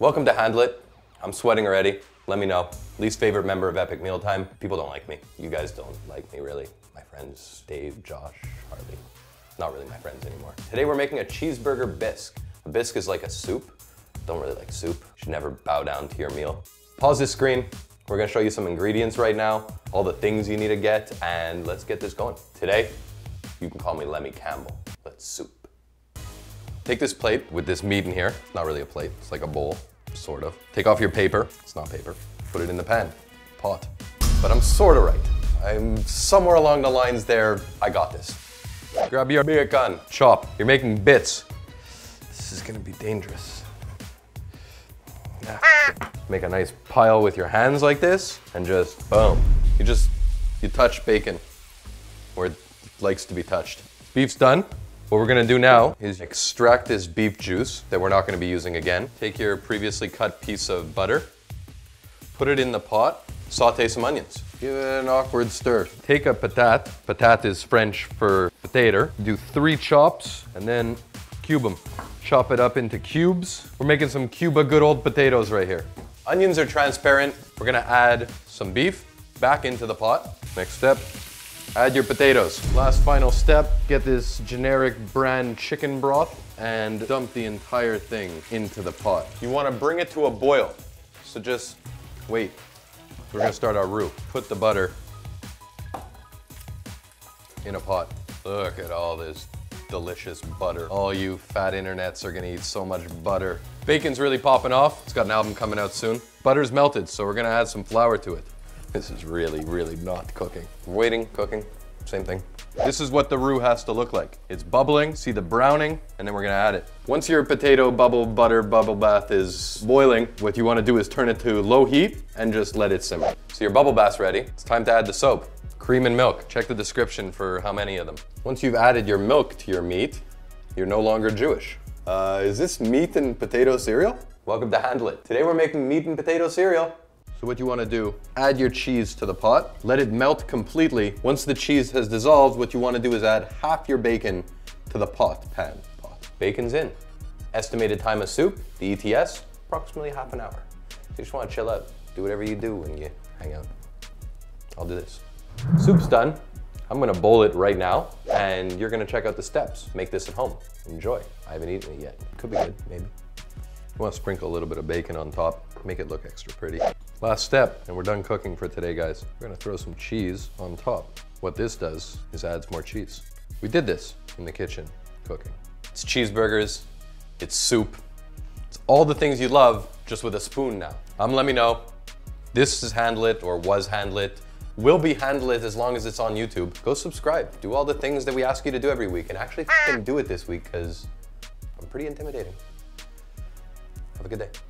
Welcome to Handle It. I'm sweating already. Lemme Kno, least favorite member of Epic Meal Time. People don't like me. You guys don't like me, really. My friends, Dave, Josh, Harvey. Not really my friends anymore. Today we're making a cheeseburger bisque. A bisque is like a soup. Don't really like soup. You should never bow down to your meal. Pause this screen. We're gonna show you some ingredients right now, all the things you need to get, and let's get this going. Today, you can call me Lemmy Campbell. Let's soup. Take this plate with this meat in here. It's not really a plate, it's like a bowl, sort of. Take off your paper, it's not paper. Put it in the pan, pot. But I'm sort of right. I'm somewhere along the lines there, I got this. Grab your beer gun, chop. You're making bits. This is gonna be dangerous. Make a nice pile with your hands like this and just boom. You touch bacon where it likes to be touched. Beef's done. What we're gonna do now is extract this beef juice that we're not gonna be using again. Take your previously cut piece of butter, put it in the pot, saute some onions. Give it an awkward stir. Take a patate, patate is French for potato. Do 3 chops and then cube them. Chop it up into cubes. We're making some Cuba good old potatoes right here. Onions are transparent. We're gonna add some beef back into the pot. Next step. Add your potatoes. Last final step, get this generic brand chicken broth and dump the entire thing into the pot. You wanna bring it to a boil, so just wait. We're gonna start our roux. Put the butter in a pot. Look at all this delicious butter. All you fat internets are gonna eat so much butter. Bacon's really popping off. It's got an album coming out soon. Butter's melted, so we're gonna add some flour to it. This is really, really not cooking. Waiting, cooking, same thing. This is what the roux has to look like. It's bubbling, see the browning, and then we're gonna add it. Once your potato bubble butter bubble bath is boiling, what you wanna do is turn it to low heat and just let it simmer. So your bubble bath's ready. It's time to add the soap. Cream and milk, check the description for how many of them. Once you've added your milk to your meat, you're no longer Jewish. Is this meat and potato cereal? Welcome to Handle It. Today we're making meat and potato cereal. So what you want to do, add your cheese to the pot, let it melt completely. Once the cheese has dissolved, what you want to do is add half your bacon to the pot. Bacon's in. Estimated time of soup, the ETS, approximately half an hour. You just want to chill out. Do whatever you do when you hang out. I'll do this. Soup's done. I'm going to bowl it right now, and you're going to check out the steps. Make this at home. Enjoy. I haven't eaten it yet. Could be good, maybe. You want to sprinkle a little bit of bacon on top, make it look extra pretty. Last step, and we're done cooking for today, guys. We're gonna throw some cheese on top. What this does is adds more cheese. We did this in the kitchen, cooking. It's cheeseburgers, it's soup, it's all the things you love, just with a spoon now. I'm Lemme Kno. This is Handle It, or was Handle It. Will be Handle It as long as it's on YouTube. Go subscribe, do all the things that we ask you to do every week, and actually do it this week, because I'm pretty intimidating. Have a good day.